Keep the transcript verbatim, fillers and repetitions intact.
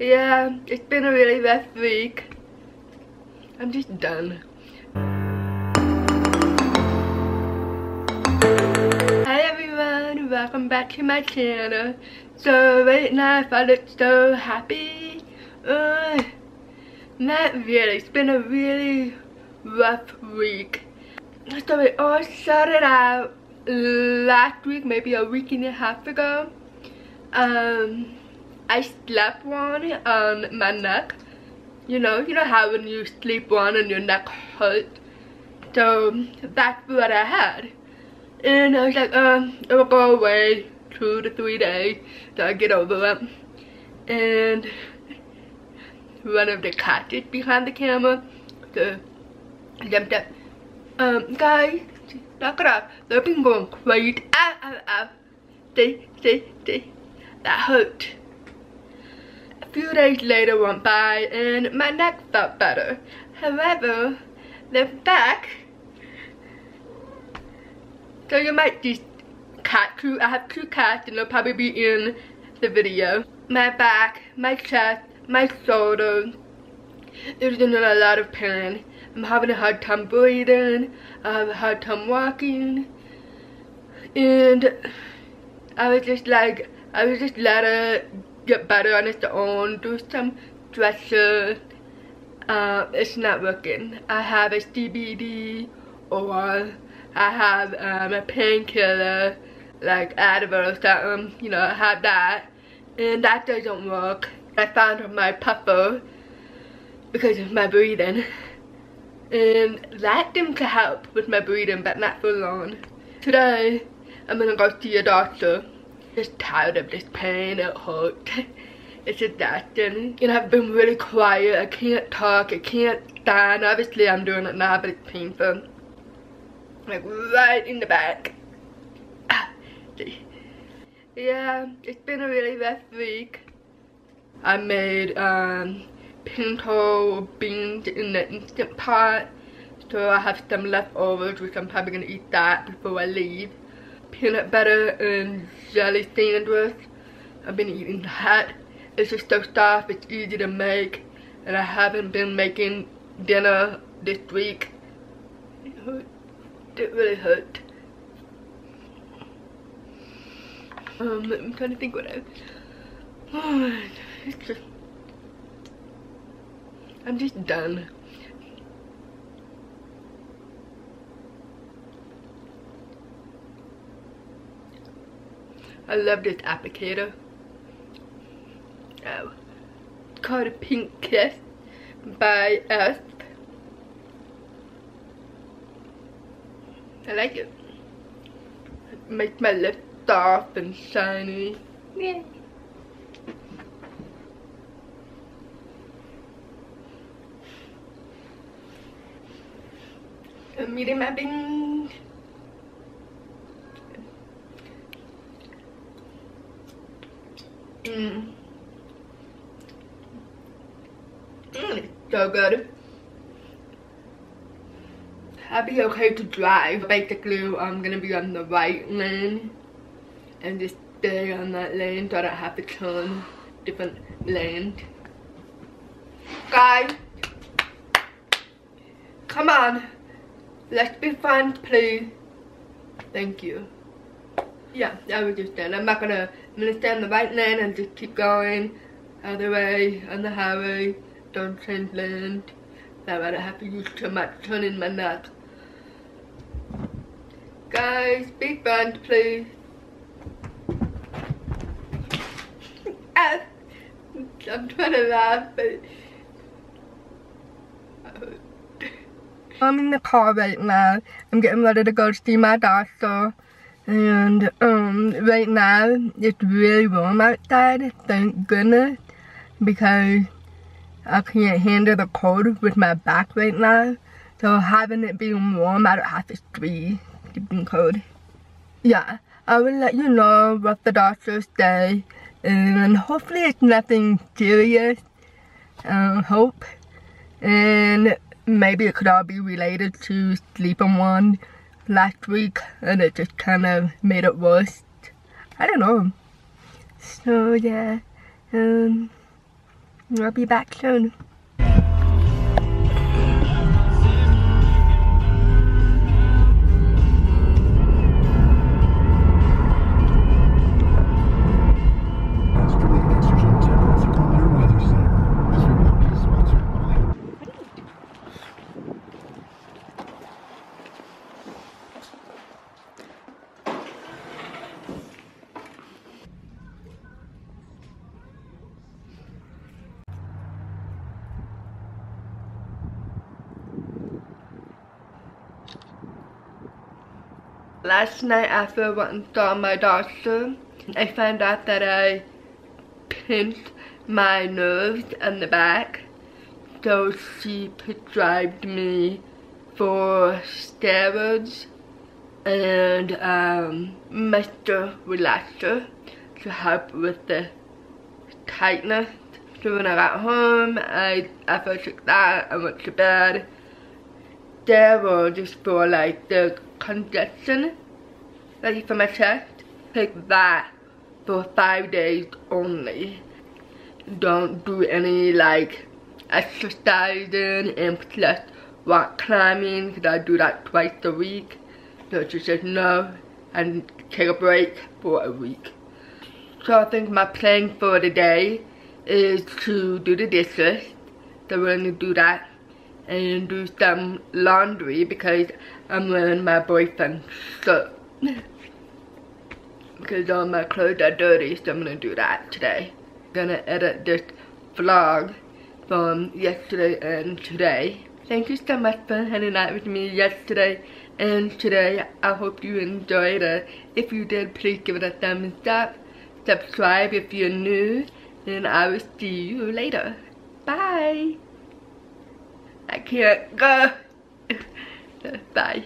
Yeah, it's been a really rough week. I'm just done. Hi everyone, welcome back to my channel. So right now I look so happy. Uh, not really, it's been a really rough week. So it all started out last week, maybe a week and a half ago. Um... I slapped one on my neck. You know, you know how when you sleep one and your neck hurts? So that's what I had. And I was like, um, it will go away two to three days, so I get over it. And one of the cats is behind the camera, so jumped up. Um, guys, knock it off. They've been going crazy. Ow, ow, ow. See, see, see. That hurt. Few days later went by and my neck felt better. However, the back, so you might just cat two, I have two cats and they'll probably be in the video. My back, my chest, my shoulder, it's in a lot of pain. I'm having a hard time breathing, I have a hard time walking, and I was just like, I was just let it get better on its own, do some stretches. Uh, it's not working. I have a C B D or I have um, a painkiller like Advil or something, you know, I have that, and that doesn't work. I found my puffer because of my breathing, and that seemed to help with my breathing, but not for long. Today I'm gonna go see a doctor. Just tired of this pain, it hurts. It's exhausting. And I've been really quiet. I can't talk. I can't stand. Obviously, I'm doing it now, but it's painful. Like right in the back. Ah, yeah, it's been a really rough week. I made um, pinto beans in the Instant Pot, so I have some leftovers, which I'm probably gonna eat that before I leave. Peanut butter and jelly sandwich. I've been eating that. It's just so soft, it's easy to make, and I haven't been making dinner this week. It hurt. It really hurt. Um, I'm trying to think what else. Oh, it's just, I'm just done. I love this applicator. Oh. It's called a Pink Kiss by Esp. I like it. It makes my lips soft and shiny. Yeah. I'm eating my beans. Mmm. Mmm, so good. I'll be okay to drive. Basically, I'm gonna be on the right lane and just stay on that lane so I don't have to turn different lanes. Guys, come on. Let's be friends, please. Thank you. Yeah, I was just done. I'm not gonna, I'm gonna stay on the right lane and just keep going either way on the highway. Don't change lanes. That way I don't have to use too much turning my neck. Guys, be friends, please. I'm trying to laugh, but I'm in the car right now. I'm getting ready to go see my doctor. And um right now it's really warm outside, thank goodness, because I can't handle the cold with my back right now. So having it being warm, I don't have to squeeze keeping cold. Yeah, I will let you know what the doctors say, and hopefully it's nothing serious. Um hope. And maybe it could all be related to sleeping one last week, and it just kind of made it worse. I don't know. So yeah, um, We'll be back soon. Last night after I went and saw my doctor, I found out that I pinched my nerves in the back. So she prescribed me for steroids and um, Mister Relaxer to help with the tightness. So when I got home, I, I took that, I went to bed. Steroids just for like the congestion, like for my chest. Take that for five days only. Don't do any like exercising and plus rock climbing because I do that twice a week. So she said no and take a break for a week. So I think my plan for the day is to do the dishes. So we're gonna do that and do some laundry because I'm wearing my boyfriend's shirt because all my clothes are dirty, so I'm gonna do that today. Gonna edit this vlog from yesterday and today. Thank you so much for hanging out with me yesterday and today. I hope you enjoyed it. If you did, please give it a thumbs up, subscribe if you're new, and I will see you later. Bye. I can't go. Bye.